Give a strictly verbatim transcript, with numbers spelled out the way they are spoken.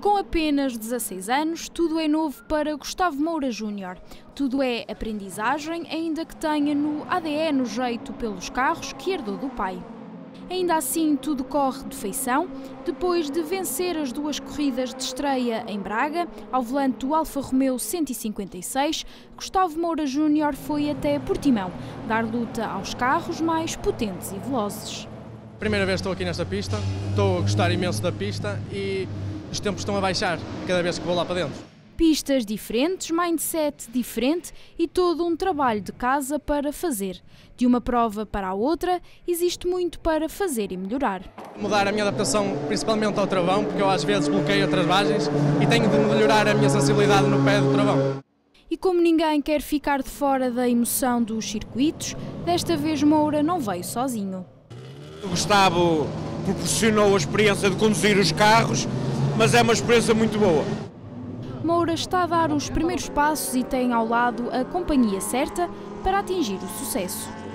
Com apenas dezasseis anos, tudo é novo para Gustavo Moura Júnior. Tudo é aprendizagem, ainda que tenha no A D N o jeito pelos carros que herdou do pai. Ainda assim, tudo corre de feição. Depois de vencer as duas corridas de estreia em Braga, ao volante do Alfa Romeo cento e cinquenta e seis, Gustavo Moura Júnior foi até Portimão, dar luta aos carros mais potentes e velozes. Primeira vez estou aqui nesta pista, estou a gostar imenso da pista e os tempos estão a baixar cada vez que vou lá para dentro. Pistas diferentes, mindset diferente e todo um trabalho de casa para fazer. De uma prova para a outra, existe muito para fazer e melhorar. Mudar a minha adaptação principalmente ao travão, porque eu às vezes bloqueio travagens e tenho de melhorar a minha sensibilidade no pé do travão. E como ninguém quer ficar de fora da emoção dos circuitos, desta vez Moura não veio sozinho. O Gustavo proporcionou a experiência de conduzir os carros, mas é uma experiência muito boa. Moura está a dar os primeiros passos e tem ao lado a companhia certa para atingir o sucesso.